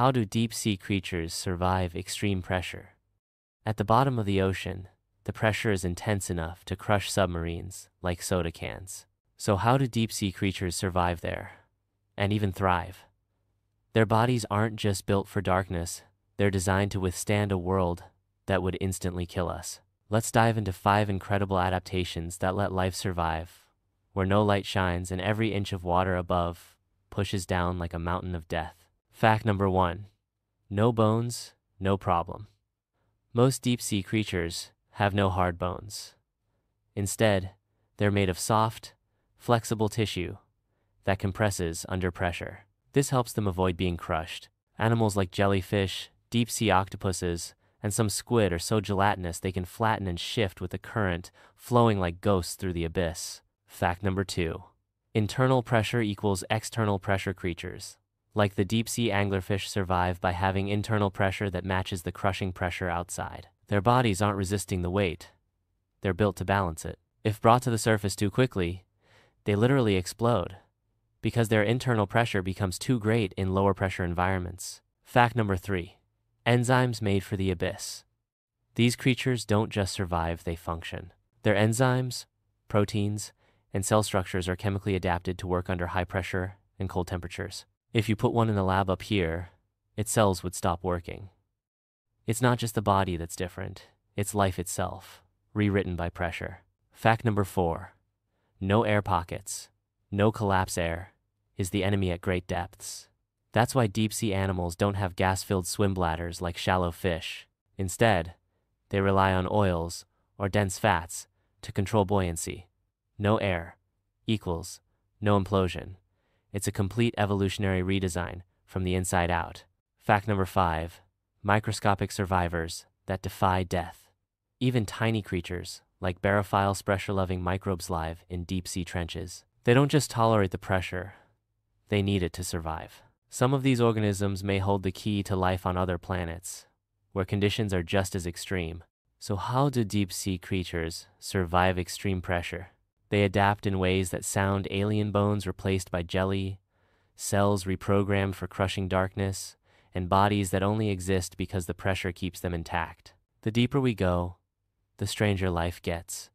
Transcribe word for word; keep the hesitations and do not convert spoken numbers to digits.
How do deep-sea creatures survive extreme pressure? At the bottom of the ocean, the pressure is intense enough to crush submarines, like soda cans. So how do deep-sea creatures survive there? And even thrive? Their bodies aren't just built for darkness, they're designed to withstand a world that would instantly kill us. Let's dive into five incredible adaptations that let life survive, where no light shines and every inch of water above pushes down like a mountain of death. Fact number one, no bones, no problem. Most deep-sea creatures have no hard bones. Instead, they're made of soft, flexible tissue that compresses under pressure. This helps them avoid being crushed. Animals like jellyfish, deep-sea octopuses, and some squid are so gelatinous they can flatten and shift with the current, flowing like ghosts through the abyss. Fact number two, internal pressure equals external pressure creatures. Like the deep-sea anglerfish survive by having internal pressure that matches the crushing pressure outside. Their bodies aren't resisting the weight. They're built to balance it. If brought to the surface too quickly, they literally explode because their internal pressure becomes too great in lower pressure environments. Fact number three, enzymes made for the abyss. These creatures don't just survive, they function. Their enzymes, proteins, and cell structures are chemically adapted to work under high pressure and cold temperatures. If you put one in the lab up here, its cells would stop working. It's not just the body that's different, it's life itself, rewritten by pressure. Fact number four, no air pockets, no collapse air, is the enemy at great depths. That's why deep-sea animals don't have gas-filled swim bladders like shallow fish. Instead, they rely on oils or dense fats to control buoyancy. No air equals no implosion. It's a complete evolutionary redesign from the inside out. Fact number five, microscopic survivors that defy death. Even tiny creatures like barophile pressure-loving microbes live in deep-sea trenches. They don't just tolerate the pressure, they need it to survive. Some of these organisms may hold the key to life on other planets, where conditions are just as extreme. So how do deep-sea creatures survive extreme pressure? They adapt in ways that sound alien: bones replaced by jelly, cells reprogrammed for crushing darkness, and bodies that only exist because the pressure keeps them intact. The deeper we go, the stranger life gets.